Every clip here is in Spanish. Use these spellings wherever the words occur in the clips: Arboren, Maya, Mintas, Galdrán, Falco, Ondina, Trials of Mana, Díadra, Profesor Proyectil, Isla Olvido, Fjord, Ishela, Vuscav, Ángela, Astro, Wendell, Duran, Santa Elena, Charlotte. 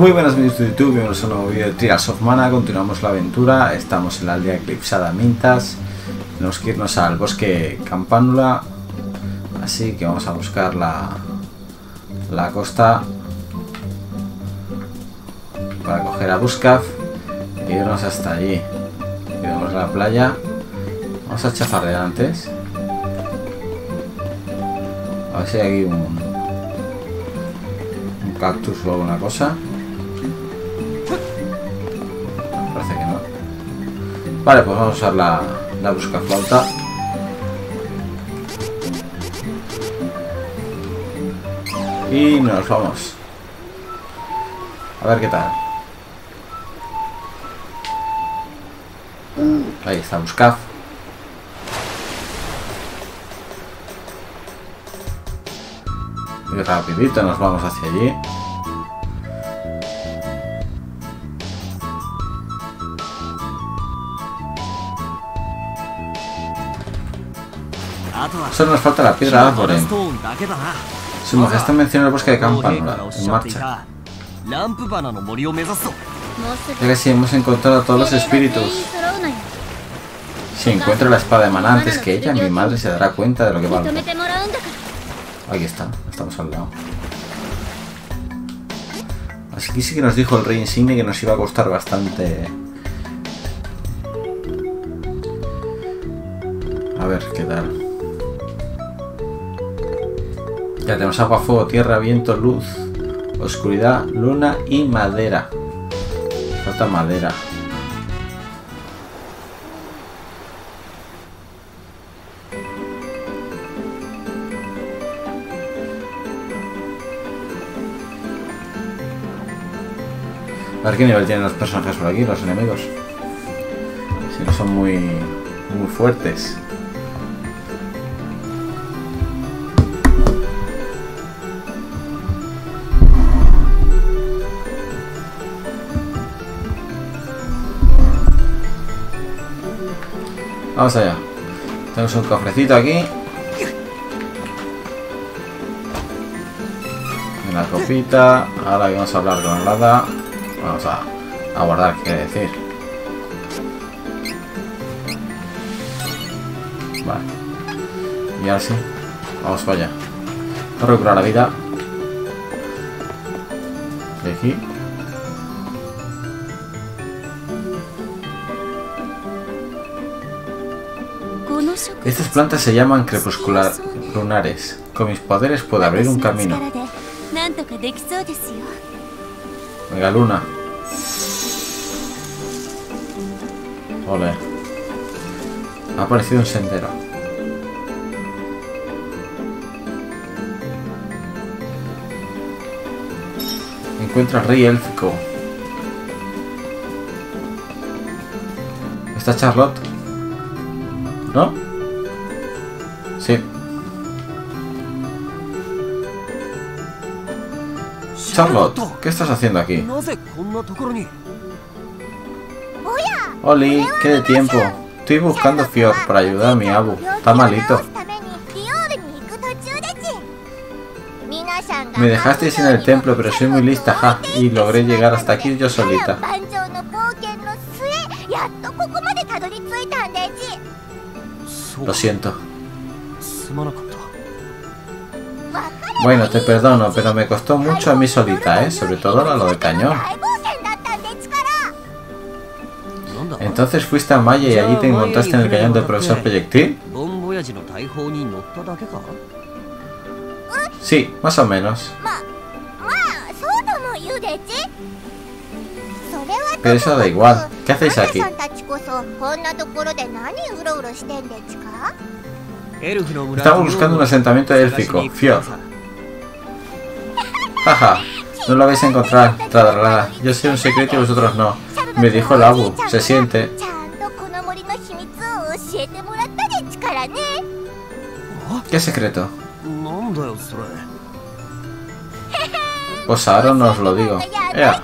Muy buenas amigos de YouTube, bienvenidos a un nuevo vídeo de Trials of Mana. Continuamos la aventura, estamos en la aldea eclipsada Mintas. Tenemos que irnos al bosque Campánula, así que vamos a buscar la costa para coger a Vuscav e irnos hasta allí. Iremos a la playa, vamos a chafarrear antes. A ver si hay aquí un cactus o alguna cosa. Parece que no. Vale, pues vamos a usar la buscaflauta. Y nos vamos. A ver qué tal. Ahí está Vuscav. Y rapidito nos vamos hacia allí. Solo nos falta la piedra Arboren. Su majestad menciona el bosque de Campánula. En marcha. Ya que si hemos encontrado a todos los espíritus. Si encuentro la espada de Mana antes que ella, mi madre se dará cuenta de lo que valgo. Aquí está, estamos al lado. Así que sí que nos dijo el rey insigne que nos iba a costar bastante. A ver qué tal. Ya tenemos agua, fuego, tierra, viento, luz, oscuridad, luna y madera. Falta madera. A ver qué nivel tienen los personajes por aquí, los enemigos. Si no son muy fuertes. Vamos allá. Tenemos un cofrecito aquí. Una copita. Ahora vamos a hablar con Lada. Vamos a guardar, ¿qué quiere decir? Vale. Y ahora sí. Vamos para allá. Vamos a recuperar la vida. De aquí. Estas plantas se llaman crepuscular lunares. Con mis poderes puedo abrir un camino. Venga, luna. Ole. Ha aparecido un sendero. Encuentra al rey élfico. ¿Está Charlotte? ¿No? Sí. Charlotte, ¿qué estás haciendo aquí? Oli, qué de tiempo. Estoy buscando a Fjord para ayudar a mi abu. Está malito. Me dejasteis en el templo, pero soy muy lista, ja, y logré llegar hasta aquí yo solita. Lo siento. Bueno, te perdono, pero me costó mucho a mí solita, ¿eh? Sobre todo a lo del cañón. Entonces fuiste a Maya y allí te encontraste en el cañón del profesor Proyectil. Sí, más o menos. Pero eso da igual. ¿Qué hacéis aquí? Estamos buscando un asentamiento élfico, Fjord. Jaja, no lo vais a encontrar, tradralada. Yo sé un secreto y vosotros no. Me dijo el abu, se siente. ¿Qué secreto? Pues ahora no os lo digo. Ea.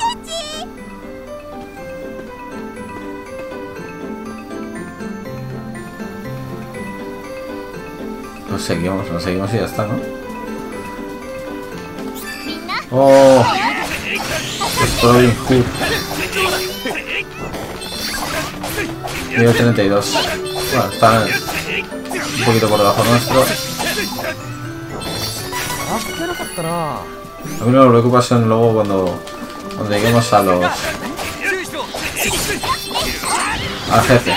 Nos seguimos y ya está, ¿no? ¡Oh! Estoy justo. Nivel 32. Bueno, está un poquito por debajo nuestro. A mí no me preocupa son luego cuando lleguemos a los... al jefe.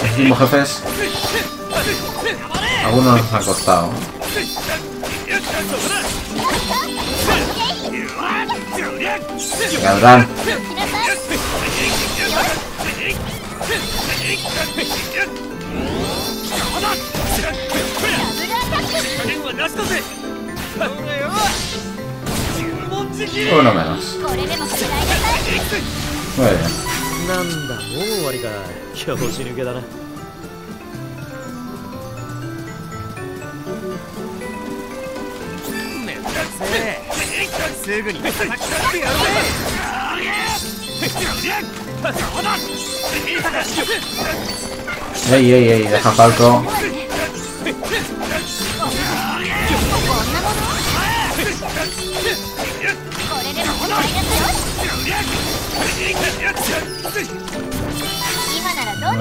Los últimos jefes... algunos nos han costado. Galdrán. Uno menos. Muy bien. Ey, ey, ey, deja Falco.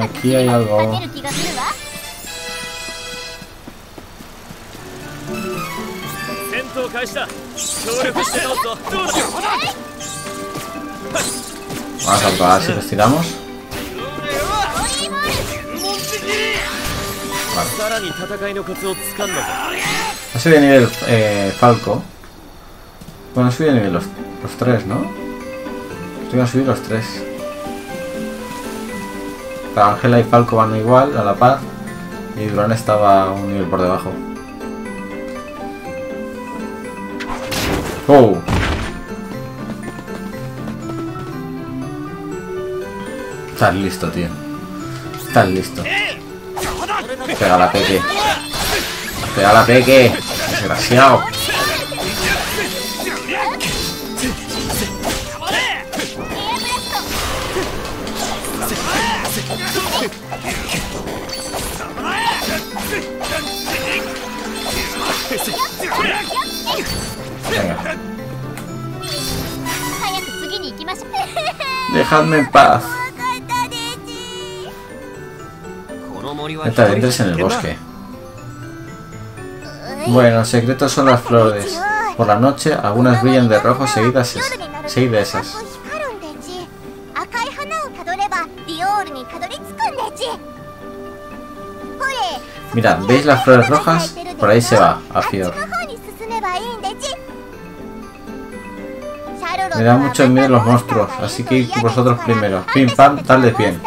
Aquí hay algo. Vamos a probar si nos tiramos. Vale. Ha subido de nivel Falco. Bueno, ha subido de nivel los tres, ¿no? Estoy a subir los tres. Pero Ángela y Falco van igual, a la par. Y Duran estaba un nivel por debajo. Oh. Estás listo, tío. Estás listo. Pega la peque. Pega la peque. Desgraciado. Venga. Dejadme en paz. Esta entres en el bosque. Bueno, los secretos son las flores. Por la noche, algunas brillan de rojo seguidas. Seis de esas. Mirad, ¿veis las flores rojas? Por ahí se va, a Fjord. Me da mucho miedo los monstruos, así que ir vosotros primero. Pim pam, tal de bien.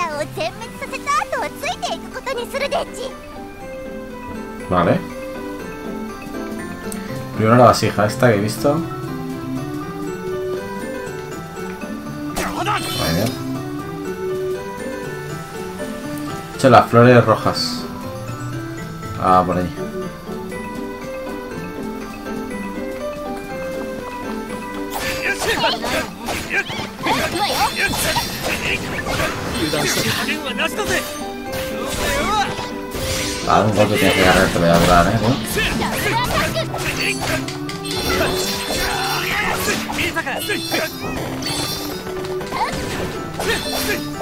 Vale. Primero la vasija esta que he visto. Vale. He hecho las flores rojas. Ah, por ahí. Vale, un golpe tienes que agarrar, te voy a durar, ¿eh?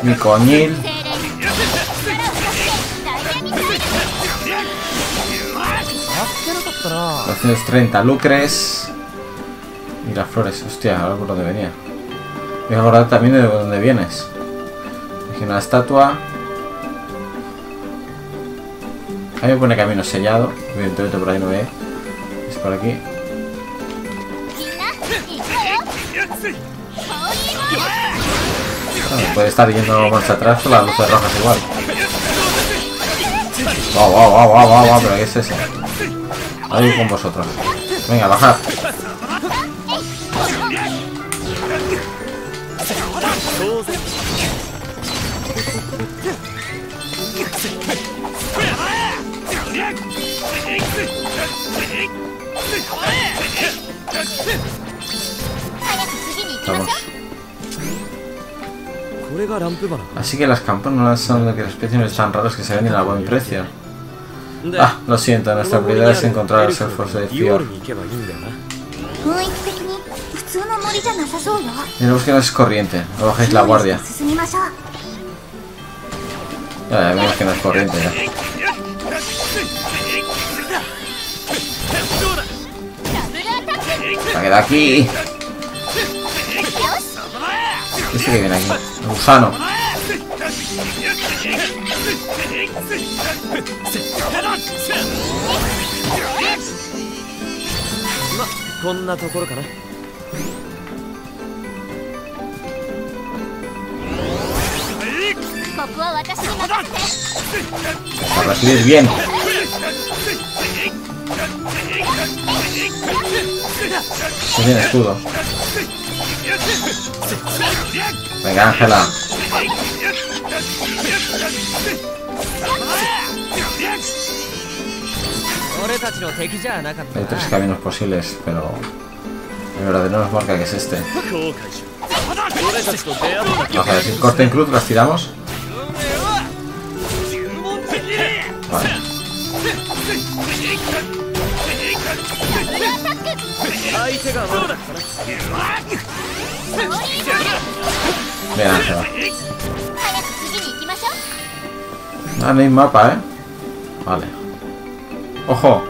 Mi coñil. ¿Ah? 230 lucres. Y las flores, hostia, algo por donde venía. Voy a acordar también de dónde vienes. Aquí una estatua. Ahí me pone camino sellado. Evidentemente por ahí no ve. Es por aquí. Bueno, puede estar yendo marcha atrás con las luces rojas igual. Wow, wow, wow, wow, wow, wow, pero ¿qué es eso? Ahí con vosotros. Venga, bajad. Vamos. Así que las campanas son las especies tan raras que se venden a buen precio. Ah, lo siento, nuestra prioridad es encontrar el Self Force de Fjord. Tenemos que no es corriente, no bajéis la guardia. Ya vemos que no es corriente ya. Se ha quedado aquí. Este que viene aquí, el gusano. Ahora sí es bien. Se viene escudo. Venga, Ángela. Hay tres caminos posibles, pero el verdadero nos marca que es este. Vamos a ver si corte en cruz, las tiramos. Vale. Bien, Ángela. Ah, no hay mapa, ¿eh? Vale. ¡Ojo!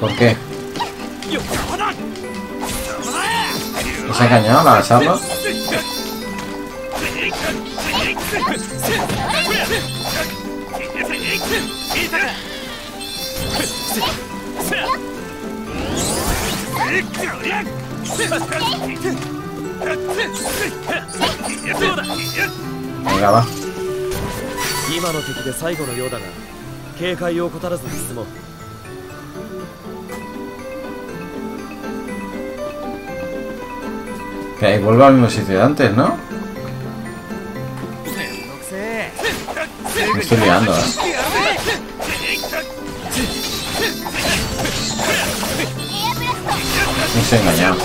¿Por qué? ¿Nos ha engañado la Charlotte? Venga, va. Que vuelva al mismo sitio de antes, ¿no? Me estoy liando, ¿eh? Me estoy engañado.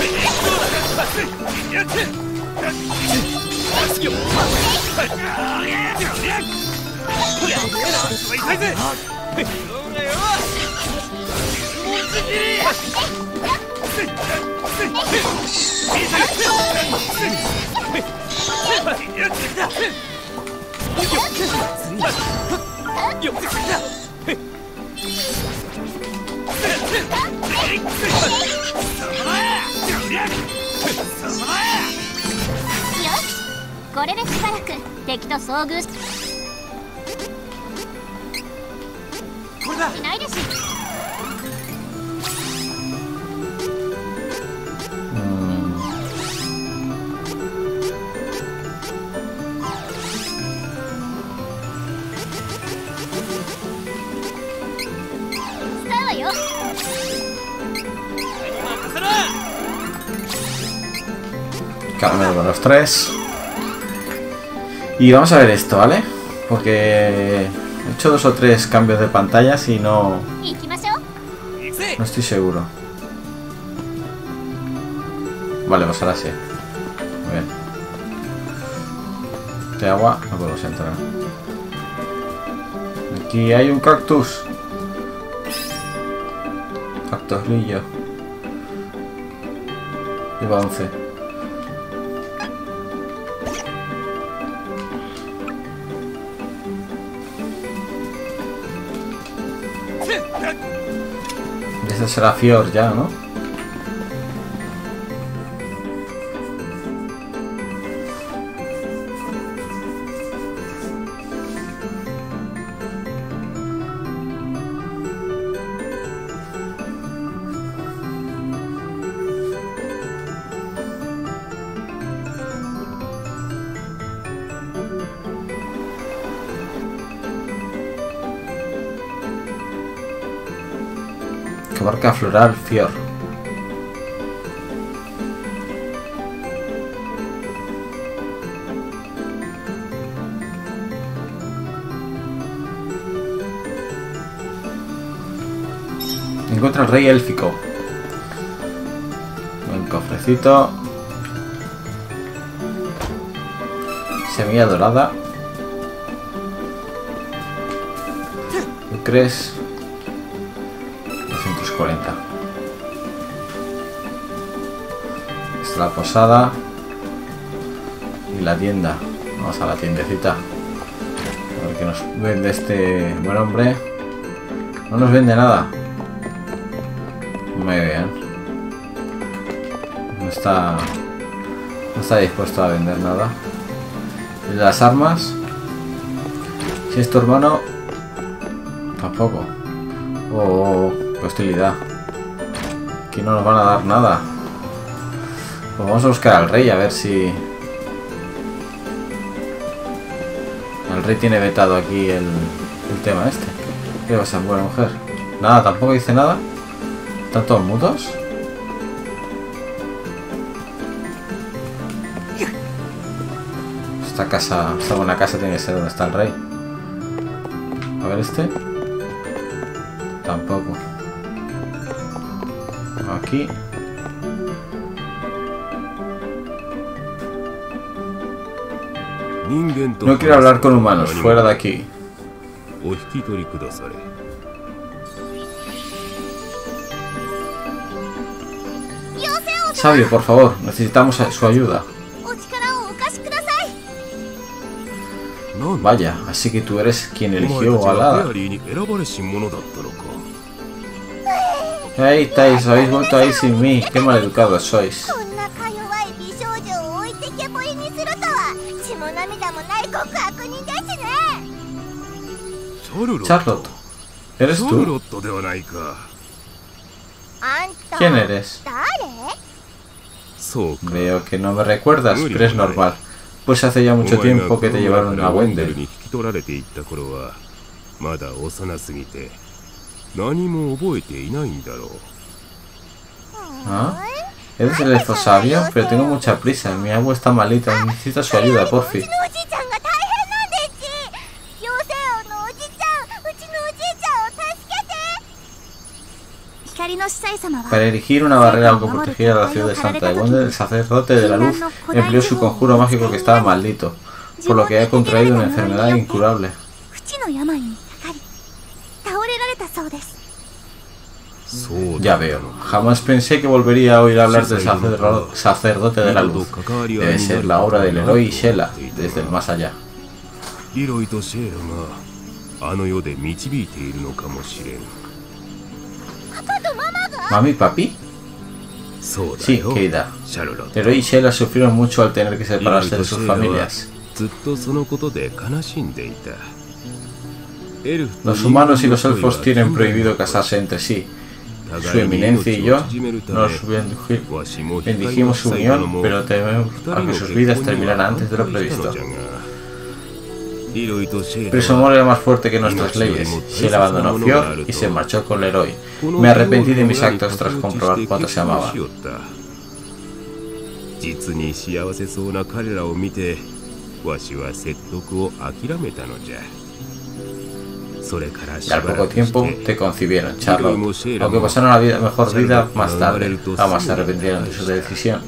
Caramelo con los tres. Y vamos a ver esto, ¿vale? Porque he hecho dos o tres cambios de pantalla y no estoy seguro. Vale, pues ahora sí. Muy bien. De agua no podemos entrar. Aquí hay un cactus. Cactus lillo. Lleva 11. Este será Fjord ya, ¿no? Marca floral Fjord. Encuentra el rey élfico. Un cofrecito. Semilla dorada. ¿Qué crees? 440. Está la posada y la tienda. Vamos a la tiendecita. A ver qué nos vende este buen hombre. No nos vende nada. Muy bien. No está dispuesto a vender nada. ¿Y las armas? Si es tu hermano, tampoco. Oh, hostilidad. Aquí no nos van a dar nada. Pues vamos a buscar al rey, a ver si... El rey tiene vetado aquí el tema este. ¿Qué pasa, buena mujer? Nada, tampoco dice nada. ¿Están todos mudos? Esta casa, esta buena casa tiene que ser donde está el rey. A ver este. Tampoco. Aquí. No quiero hablar con humanos, fuera de aquí. Sabio, por favor, necesitamos su ayuda. Vaya, así que tú eres quien eligió a la... Ahí estáis, habéis vuelto ahí sin mí. Qué maleducados sois. Charlotte, ¿eres tú? ¿Quién eres? Veo que no me recuerdas, pero es normal. Pues hace ya mucho tiempo que te llevaron a Wendell. ¿Ah? Eres el elfo sabio, pero tengo mucha prisa. Mi abuela está malita, necesita su ayuda, por fin. Para erigir una barrera autoprotegida a la ciudad de Santa Elena, el sacerdote de la luz empleó su conjuro mágico que estaba maldito, por lo que ha contraído una enfermedad incurable. Ya veo, jamás pensé que volvería a oír hablar del sacerdote de la luz. Debe ser la obra del héroe Ishela, desde el más allá. ¿Mami, papi? Sí, querida. Pero Ishela sufrieron mucho al tener que separarse de sus familias. Los humanos y los elfos tienen prohibido casarse entre sí. Su eminencia y yo nos bendijimos su unión, pero tememos a que sus vidas terminaran antes de lo previsto. Pero su amor era más fuerte que nuestras leyes. Se la abandonó Fjord y se marchó con el héroe. Me arrepentí de mis actos tras comprobar cuánto se amaba. Y al poco tiempo te concibieron, Charlotte. Aunque pasaron la vida, mejor vida más tarde, jamás se arrepentieron de su decisión.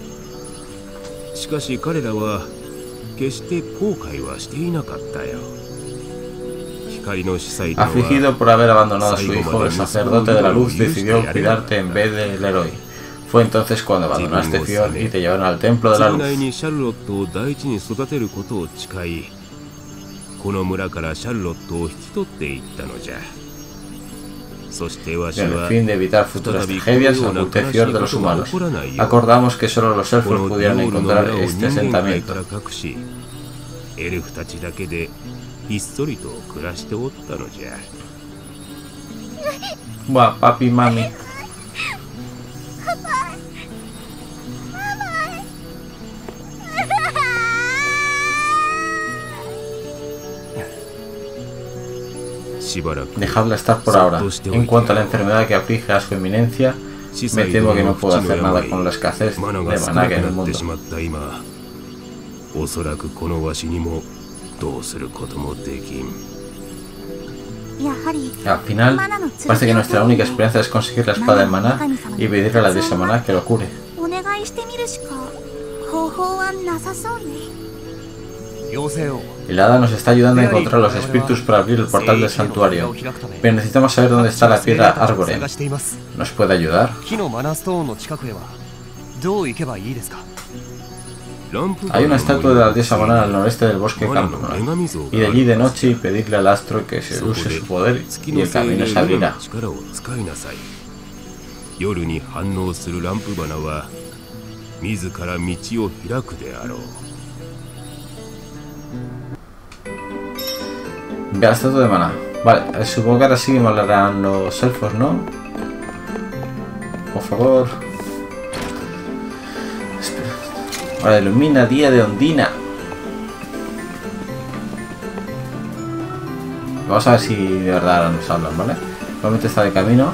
Afligido por haber abandonado a su hijo, el sacerdote de la luz decidió cuidarte en vez del héroe. Fue entonces cuando abandonaste Fjord y te llevaron al templo de la luz. En el fin de evitar futuras tragedias, oculté Fjord de los humanos. Acordamos que solo los elfos pudieron encontrar este asentamiento. Buah, papi, mami. Dejadla estar por ahora. En cuanto a la enfermedad que aflige a su eminencia, me temo que no puedo hacer nada con la escasez de maná que hay en el mundo. Al final, parece que nuestra única esperanza es conseguir la espada de maná y pedirle a la diosa maná que lo cure. El hada nos está ayudando a encontrar los espíritus para abrir el portal del santuario, pero necesitamos saber dónde está la piedra Arboreal. ¿Nos puede ayudar? Hay una estatua de la diosa Mana al noreste del bosque Campmora. Ir allí de noche y pedirle al astro que se use su poder y el camino se abrirá. Ve a la estatua de Mana. Vale, supongo que ahora sí que me hablarán los elfos, ¿no? Por favor. Espera. Ahora ilumina día de Ondina. Vamos a ver si de verdad ahora nos hablan, ¿vale? Probablemente está de camino.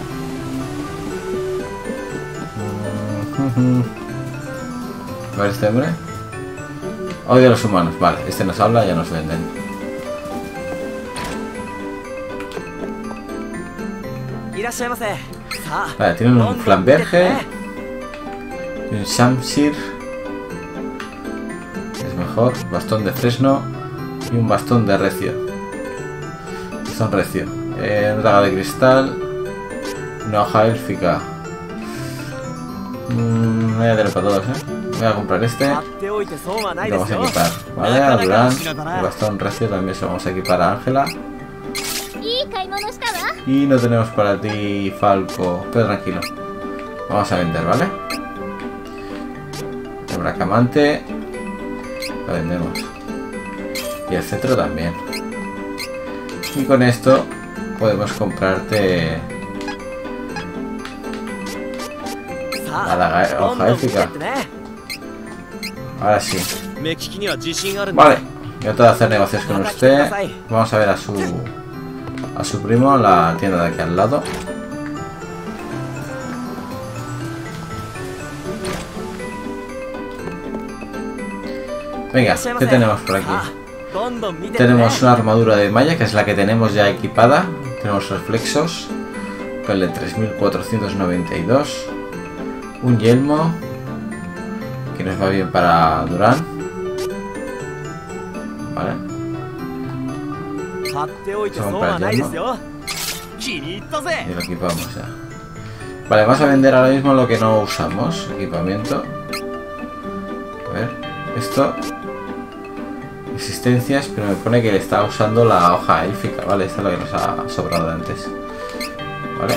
A ver este hombre. Odio a los humanos. Vale, este nos habla, ya nos venden. Vale, tienen un flamberge. Un shamshir. Es mejor. Bastón de fresno. Y un bastón de recio. Bastón recio. Una daga de cristal. Una hoja élfica. Voy a tener para todos, Voy a comprar este. Lo vamos a equipar. Vale, a Duran. El bastón recio también se lo vamos a equipar a Ángela. Y no tenemos para ti, Falco. Pero tranquilo. Vamos a vender, ¿vale? El bracamante. Lo vendemos. Y el centro también. Y con esto podemos comprarte la hoja élfica. Ahora sí. Vale, yo te voy a hacer negocios con usted. Vamos a ver a su primo, la tienda de aquí al lado. Venga, ¿qué tenemos por aquí? Tenemos una armadura de Maya, que es la que tenemos ya equipada. Tenemos reflexos, con el de 3492. Un yelmo, que nos va bien para Duran. Vale. Vamos a comprar el yelmo. Y lo equipamos ya. Vale, vamos a vender ahora mismo lo que no usamos. Equipamiento. A ver, esto. Existencias, pero me pone que le está usando la hoja élfica. Vale, esta es la que nos ha sobrado antes. Vale.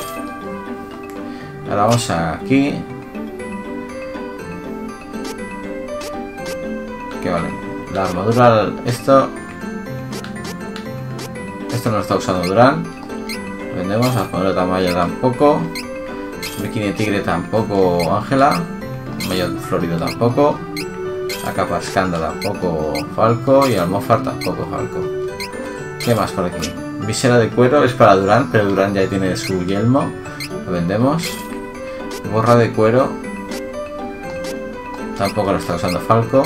Ahora vamos aquí. Que vale, la armadura, esto no lo está usando Duran, lo vendemos. Armadura Tamaya tampoco, bikini tigre tampoco, Ángela, mayor florido tampoco, la capa escanda tampoco, Falco, y almofar tampoco, Falco. ¿Qué más por aquí? Visera de cuero es para Duran, pero Duran ya tiene su yelmo, lo vendemos. Gorra de cuero tampoco lo está usando Falco.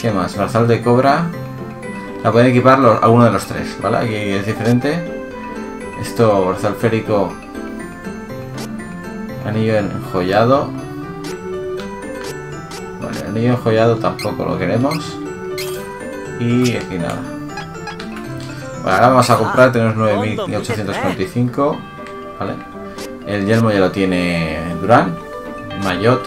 ¿Qué más? Brazal de cobra. La pueden equipar alguno de los tres, ¿vale? Aquí es diferente. Esto, brazal férico. Anillo enjollado. Vale, anillo enjollado tampoco lo queremos. Y aquí nada. Vale, ahora vamos a comprar. Tenemos 9845. Vale. El yelmo ya lo tiene Duran. Maillot.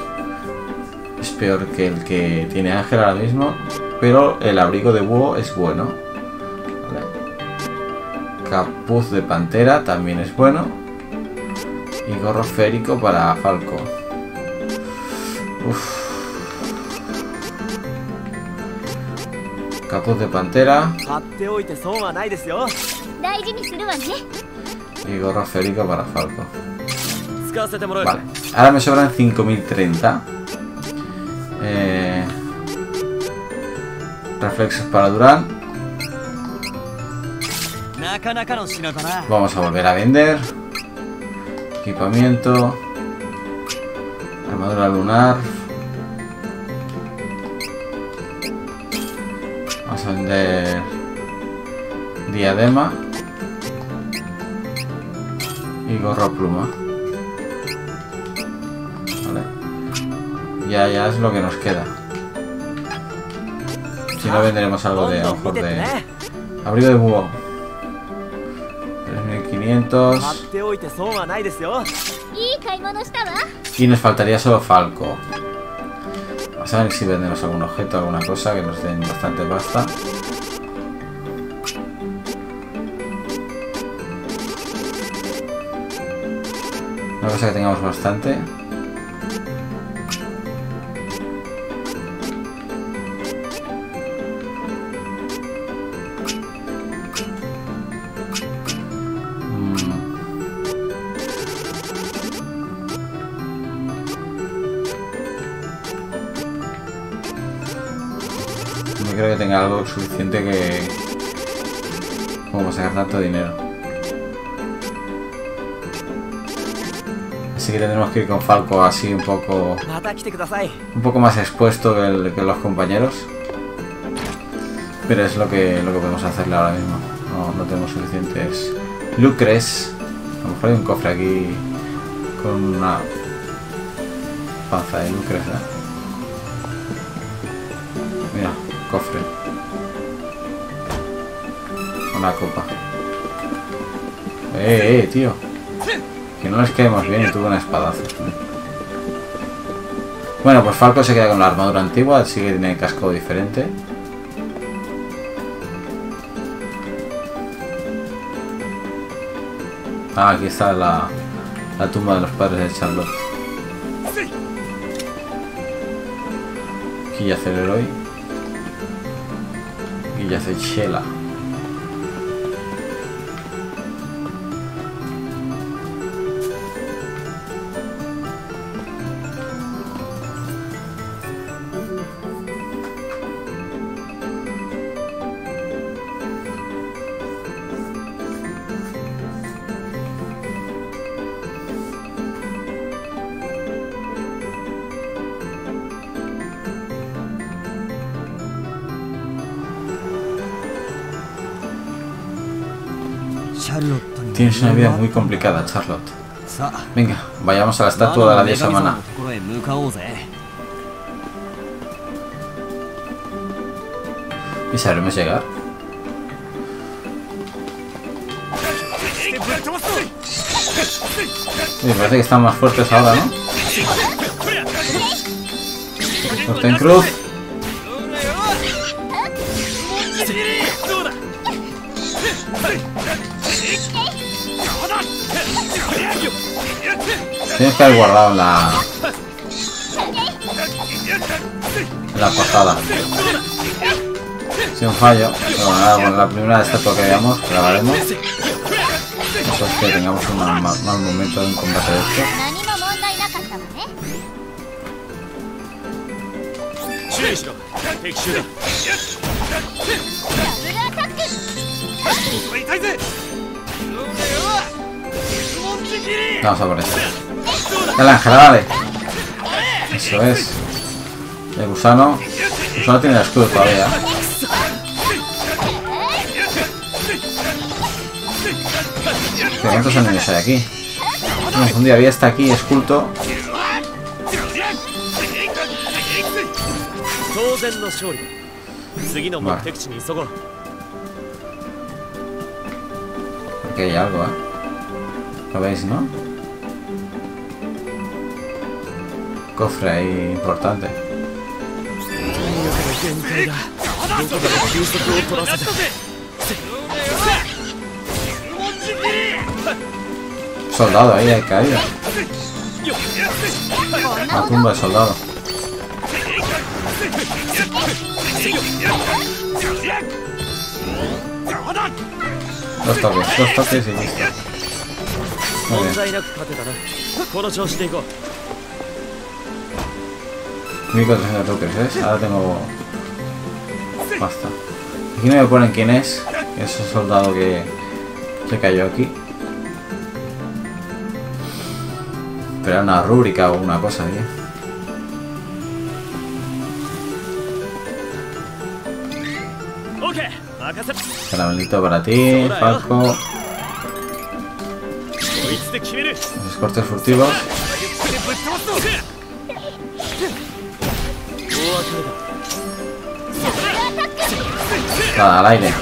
Es peor que el que tiene Ángel ahora mismo, pero el abrigo de búho es bueno. Vale. Capuz de pantera también es bueno. Y gorro férico para Falco. Uf. Capuz de pantera. Y gorro férico para Falco. Vale. Ahora me sobran 5030. Reflexos para Duran. Vamos a volver a vender. Equipamiento. Armadura lunar. Vamos a vender diadema. Y gorro pluma. Ya es lo que nos queda. Si no, venderemos algo de, a lo mejor, de abrigo de búho. 3500. Y nos faltaría solo Falco. Vamos a ver si vendemos algún objeto, alguna cosa que nos den bastante pasta. Una cosa que tengamos bastante. No creo que tenga algo suficiente que... como para sacar tanto dinero. Así que tendremos que ir con Falco así un poco más expuesto que los compañeros. Pero es lo que podemos hacerle ahora mismo. No tenemos suficientes lucres. A lo mejor hay un cofre aquí con una panza de lucres, ¿eh? Mira, cofre. Una copa. Tío. Que no les caemos bien y tuvo una espadazo. Bueno, pues Falco se queda con la armadura antigua, así que tiene casco diferente. Ah, aquí está la tumba de los padres de Charlotte. Aquí yace el héroe. Aquí yace Ishela. Tienes una vida muy complicada, Charlotte. Venga, vayamos a la estatua de la diosa Mana. ¿Y sabremos llegar? Me parece que están más fuertes ahora, ¿no? Corten cruz. Tienes que haber guardado en la portada. Si un fallo, pero nada, con la primera estatua que veamos, grabaremos. Eso es que tengamos un mal momento de un combate de esto. Vamos a por esto. El ángel, vale. Eso es. El gusano. El gusano tiene el escudo todavía. Pero ¿cuántos enemigos hay aquí? No, un día había hasta aquí esculto. Vale. Aquí hay algo, ¿Lo veis, no? Cofre ahí importante. Soldado ahí, hay caído. La tumba de soldado. Dos toques y listo. Muy bien. 1400 toques, ¿ves? Ahora tengo... basta. Aquí no me ponen quién es. Es un soldado que se cayó aquí. Pero era una rúbrica o una cosa, ¿eh? Caramelito para ti, Falco. Los cortes furtivos. Nada, al aire.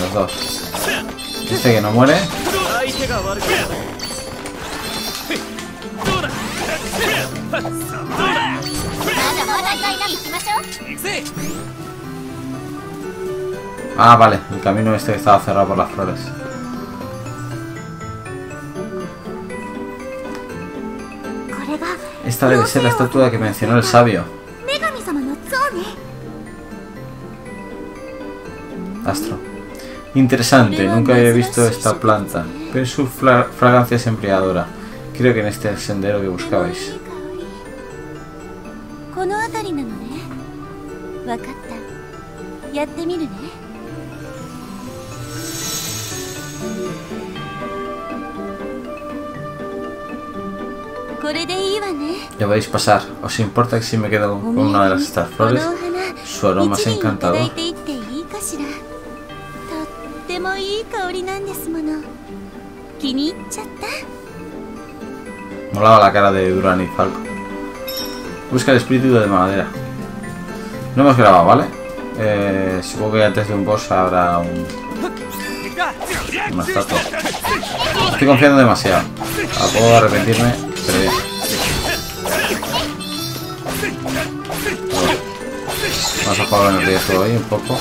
Los dos. Este que no muere. Ah, vale, el camino este que estaba cerrado por las flores. Esta debe ser la estatua que mencionó el sabio. Astro. Interesante, nunca había visto esta planta, pero su fragancia es embriagadora. Creo que en este es el sendero que buscabais. Ya podéis pasar. ¿Os importa que si me quedo con una de las estas flores? Su aroma es encantador. Molaba la cara de Duran y Falco. Busca el espíritu de madera. No hemos grabado, ¿vale? Supongo que antes de un boss habrá una estatua. Estoy confiando demasiado. Ahora puedo arrepentirme, pero bien. Vamos a jugar en el riesgo hoy un poco.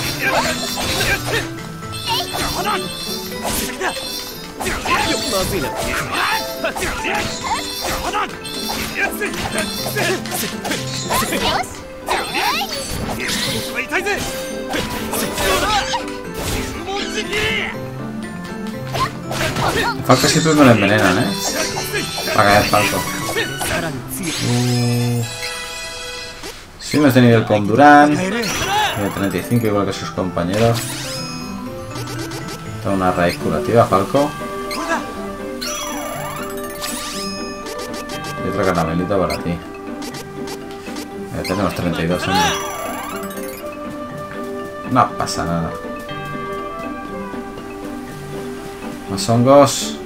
Falco siempre me lo envenenan, ¿eh? Para caer Falco. Subimos de nivel con Duran. De 35, igual que sus compañeros. Da una raíz curativa, Falco. Y otra caramelita para ti. Ya tenemos 32 años. No pasa nada. Más hongos.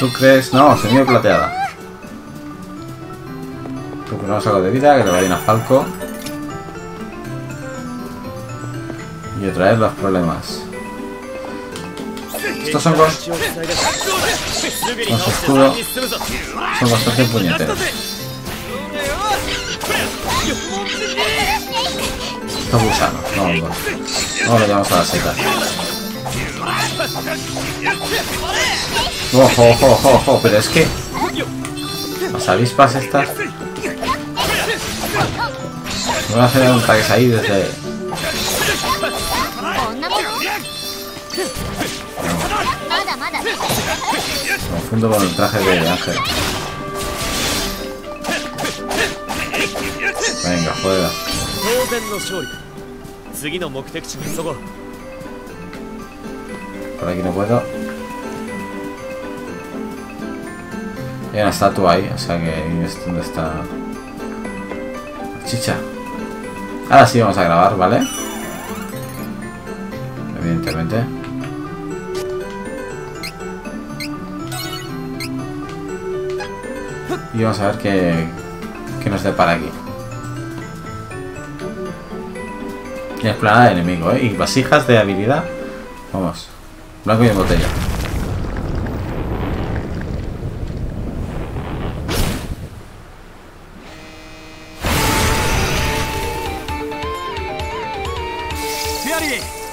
¿Tú crees? No, señor plateada. Procuramos algo de vida, que le va bien a Falco. Y otra vez los problemas. Estos hongos con su escudo son bastante puñeteros. Estos gusanos, no hongos. No le llamamos a la seta. Ojo, ojo, ojo, ojo, pero es que las avispas estas me van a hacer un ataque ahí desde... Me confundo con el traje de Ángel. Venga, juega. Por aquí no puedo. Hay una estatua ahí, o sea que es donde está la chicha. Ahora sí vamos a grabar, ¿vale? Evidentemente. Y vamos a ver qué nos depara aquí. Y explanada de enemigo, ¿eh? Y vasijas de habilidad. Vamos. Blanco y en botella.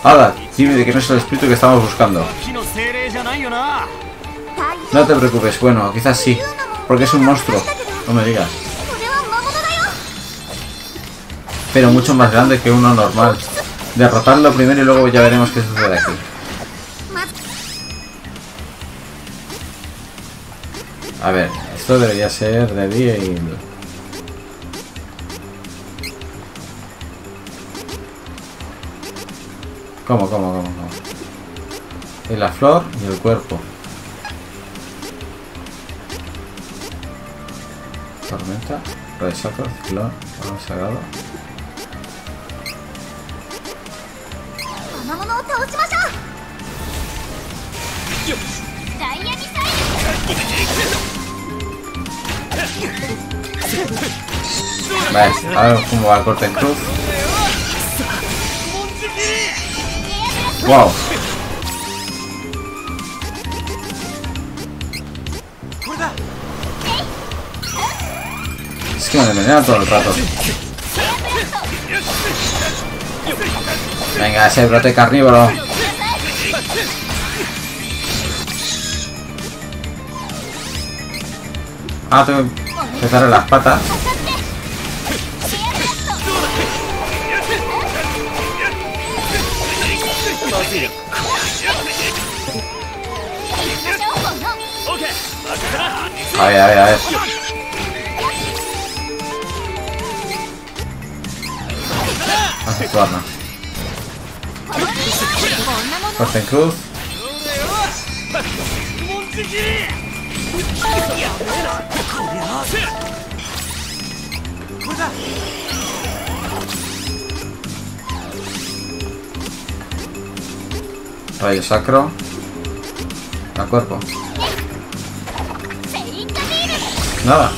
Ahora, dime de que no es el espíritu que estamos buscando. No te preocupes, bueno, quizás sí. Porque es un monstruo, no me digas. Pero mucho más grande que uno normal. Derrotarlo primero y luego ya veremos qué sucede aquí. A ver, esto debería ser de día y... ¿Cómo? Es la flor y el cuerpo. Tormenta, resaca, ciclón, fuego sagrado. Vale, a ver cómo va el corte en cruz. Wow. Es que me envenena todo el rato. Venga, ese brote carnívoro. Ah, tengo que empezar en las patas. A ver. Hace tu arma. Corte en cruz. Rayo sacro. Al cuerpo. Nada.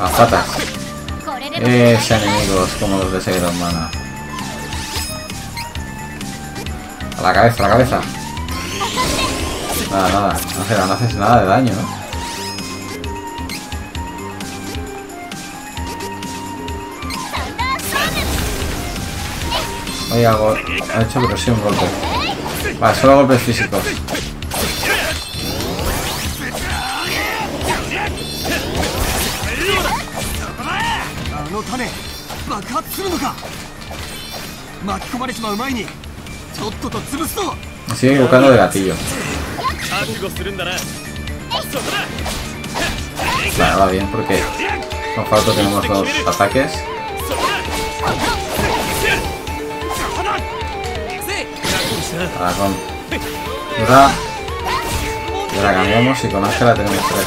A patas. Es enemigos como los de Santa Elena. A la cabeza, Nada. No haces nada de daño, ¿no? Oye, algo ha hecho, pero sí un golpe. Vale, solo golpes físicos. Me sigue equivocando de gatillo. Vale, va bien, porque con Falco tenemos dos ataques. Ahora con Duran la cambiamos y con Ishela tenemos tres.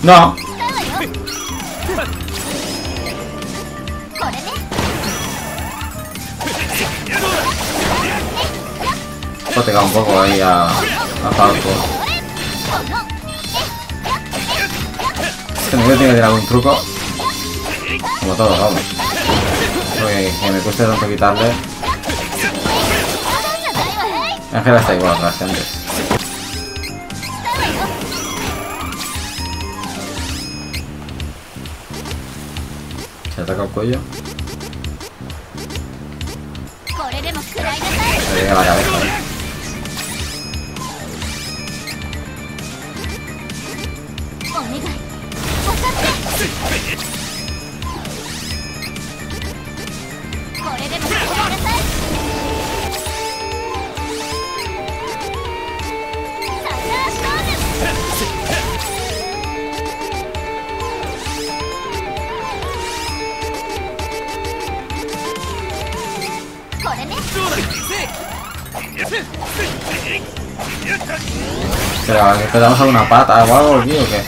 No. Pega un poco ahí a Falco. Este nivel tiene que tener algún truco. Como todos, vamos. Porque que me cueste tanto quitarle. Ángela está igual atrás que antes. Ataca el cuello. Le llega a la cabeza. Pero que damos alguna pata o algo, tío, ¿o qué?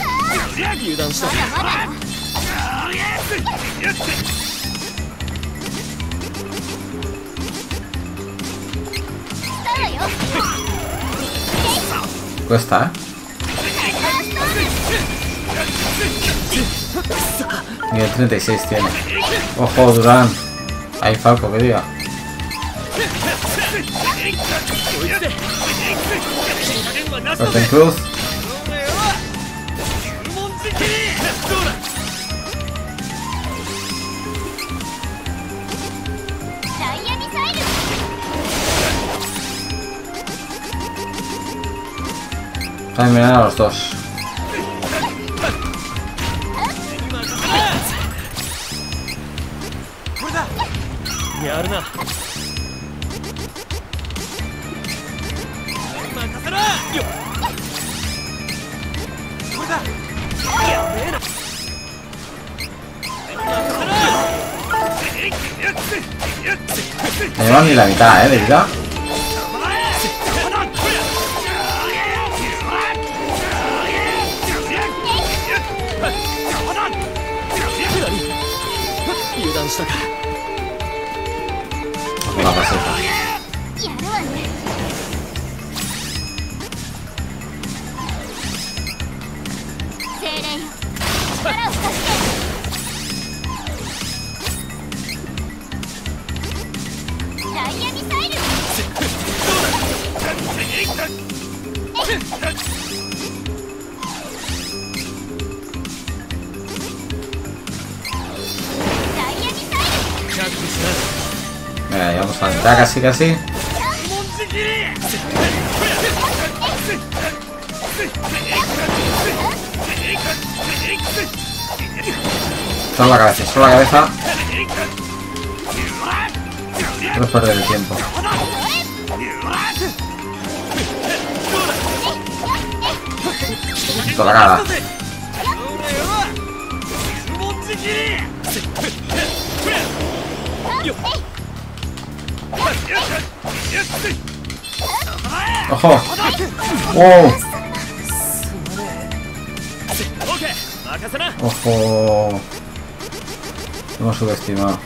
Cuesta, ¿eh? Nivel 36 tiene. Ojo, Duran. Ahí Falco, que diga. Corte en cruz. Está envenenado a los dos. No llevan ni la mitad, de vida. Una paseta. Mira, llevamos la mitad casi. Solo la cabeza. No perder el tiempo. Toda la cara. ¡Ojo! ¡Wow! ¡Ojo! Hemos subestimado.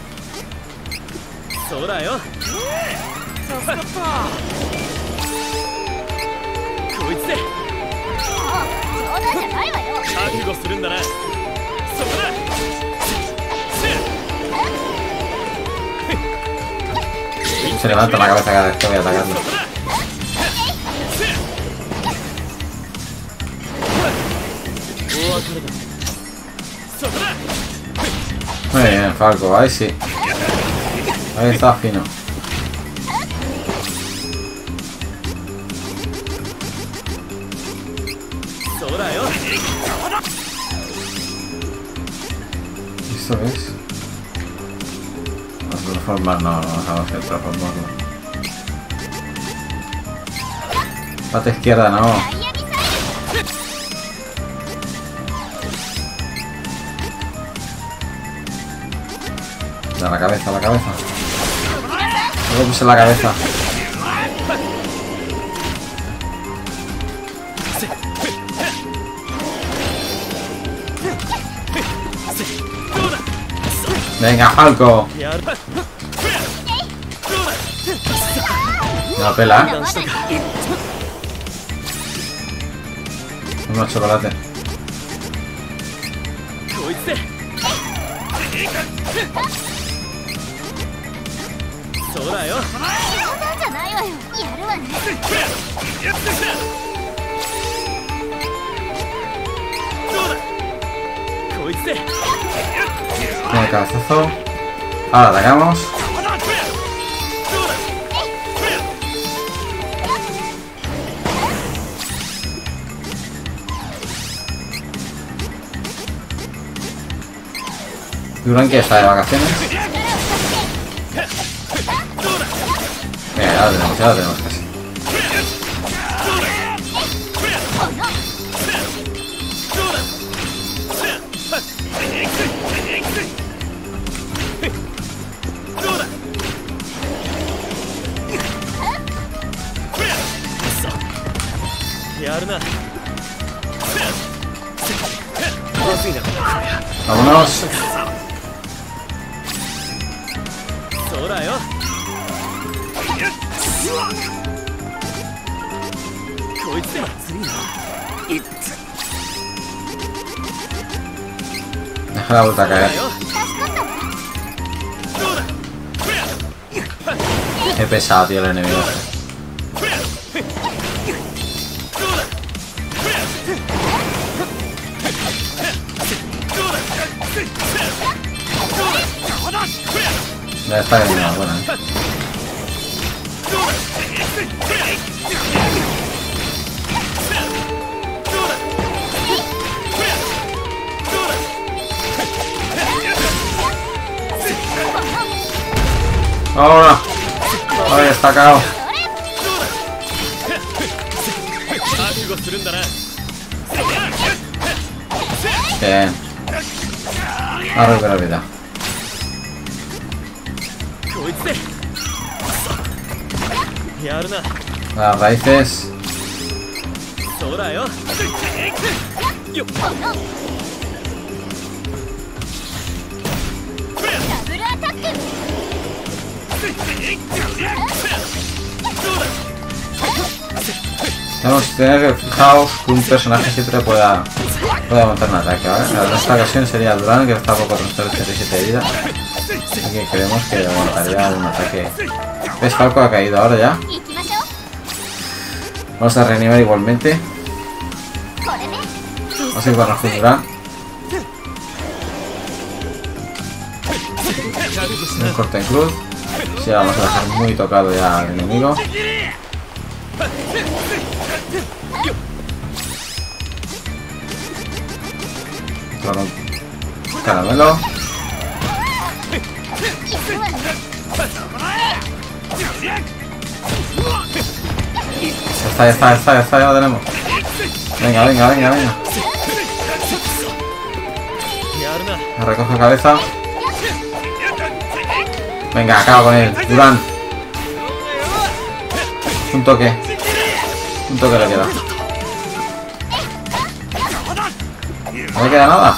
Se levanta la cabeza cada vez que voy atacando. Muy bien, Falco, ahí sí. Ahí está fino. ¿Esto es? No vamos a transformarlo. Pata izquierda, no. La cabeza. No lo puse la cabeza. Venga, Falco. Una pela, unos chocolates. El cabezazo. Ahora atacamos. Duran, que está de vacaciones. Mira, ya lo tenemos casi. Vámonos. Deja la vuelta a caer. Qué pesado, tío, el enemigo. Ya está bien, bueno. Ahora. A ver, está cagado. Bien. A recuperar vida. Las raíces. Tenemos que tener fijaos que un personaje siempre pueda montar un ataque, ¿vale? En esta ocasión sería Duran, que está poco con 37 de vida. Así que creemos que aguantaría un ataque. ¿Ves? Falco ha caído ahora ya. Vamos a reanimar igualmente. Vamos a ir con la Duran. Un corte en cruz. Sí, vamos a dejar muy tocado ya al enemigo. Caramelo. Ya está, ya lo tenemos. Venga. Me recojo cabeza. Venga, acaba con él. Duran. Un toque. Un toque le queda. No le queda nada.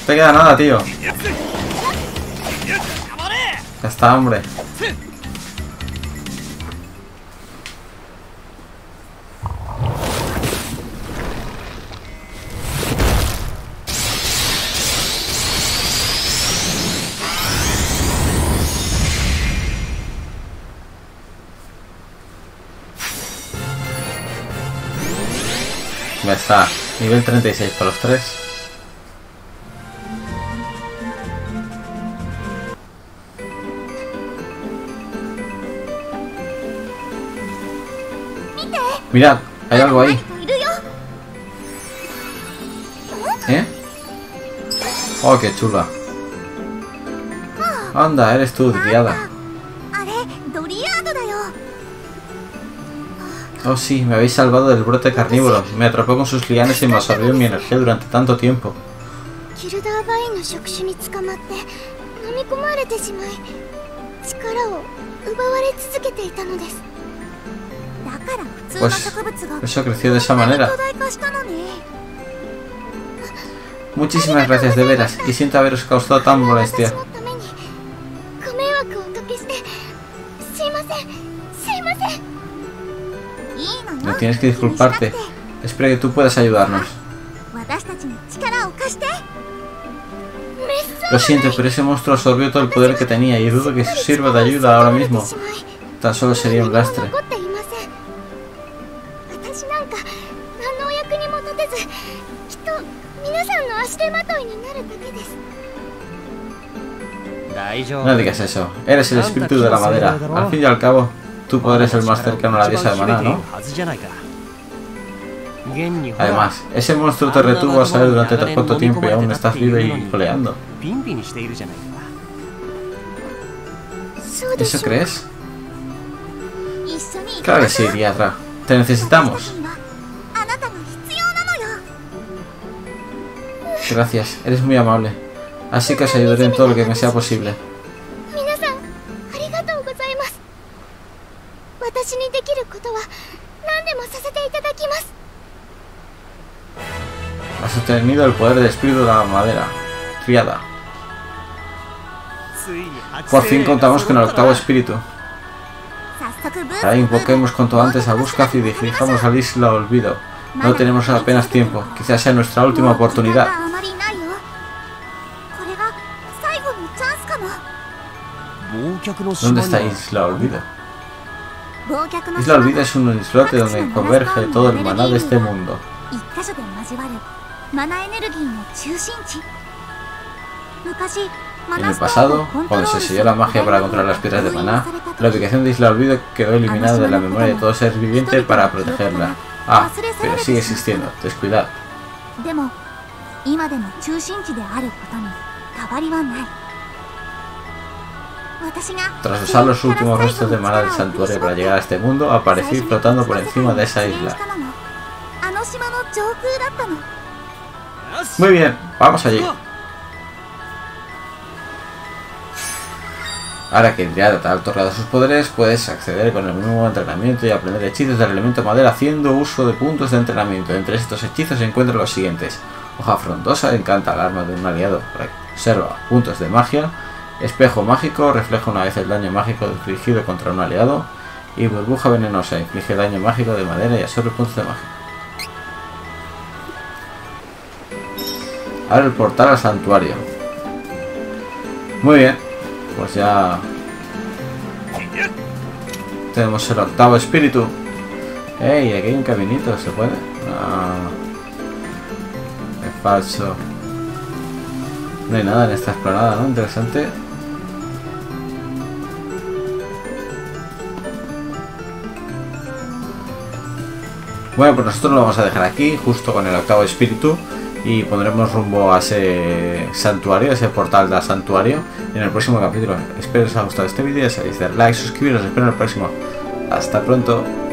No te queda nada, tío. Ya está, hombre. Ya está, nivel 36 para los tres. Mirad, hay algo ahí. ¿Eh? Oh, qué chula. Anda, eres tú, Diadra. Oh sí, me habéis salvado del brote carnívoro. Me atrapó con sus lianas y me absorbió mi energía durante tanto tiempo. Pues eso creció de esa manera. Muchísimas gracias, de veras, y siento haberos causado tan molestia. No tienes que disculparte. Espero que tú puedas ayudarnos. Lo siento, pero ese monstruo absorbió todo el poder que tenía y dudo que sirva de ayuda ahora mismo. Tan solo sería un lastre. No digas eso. Eres el espíritu de la madera. Al fin y al cabo, tú podrás ser el más cercano a la diosa de Mana, ¿no? Además, ese monstruo te retuvo a saber durante tan poco tiempo y aún estás libre y coleando. ¿Eso crees? Claro que sí, Diadra. Te necesitamos. Gracias, eres muy amable. Así que os ayudaré en todo lo que me sea posible. Has obtenido el poder del espíritu de la madera. Triada. Por fin contamos con el octavo espíritu. Ahora invoquemos cuanto antes a Vuscav y dirijamos a Isla Olvido. No tenemos apenas tiempo. Quizás sea nuestra última oportunidad. ¿Dónde está Isla Olvido? Isla Olvida es un islote donde converge todo el maná de este mundo. En el pasado, cuando se selló la magia para controlar las piedras de maná, la ubicación de Isla Olvido quedó eliminada de la memoria de todo ser viviente para protegerla. Ah, pero sigue existiendo, descuidad. Tras usar los últimos restos de mana del santuario para llegar a este mundo, aparecí flotando por encima de esa isla. Muy bien, vamos allí. Ahora que Diadra ha otorgado sus poderes, puedes acceder con el nuevo entrenamiento y aprender hechizos del elemento madera haciendo uso de puntos de entrenamiento. Entre estos hechizos se encuentran los siguientes. Hoja frondosa, encanta el arma de un aliado, observa puntos de magia. Espejo mágico, refleja una vez el daño mágico infligido contra un aliado. Y burbuja venenosa, inflige daño mágico de madera y absorbe puntos de magia. Abre el portal al santuario. Muy bien. Pues ya tenemos el octavo espíritu. ¡Ey! Aquí hay un caminito, ¿se puede? No. Es falso. No hay nada en esta explanada, ¿no? Interesante. Bueno, pues nosotros lo vamos a dejar aquí, justo con el octavo espíritu. Y pondremos rumbo a ese santuario, a ese portal del santuario, en el próximo capítulo. Espero que os haya gustado este vídeo, ya sabéis, dar like, suscribiros, espero en el próximo. Hasta pronto.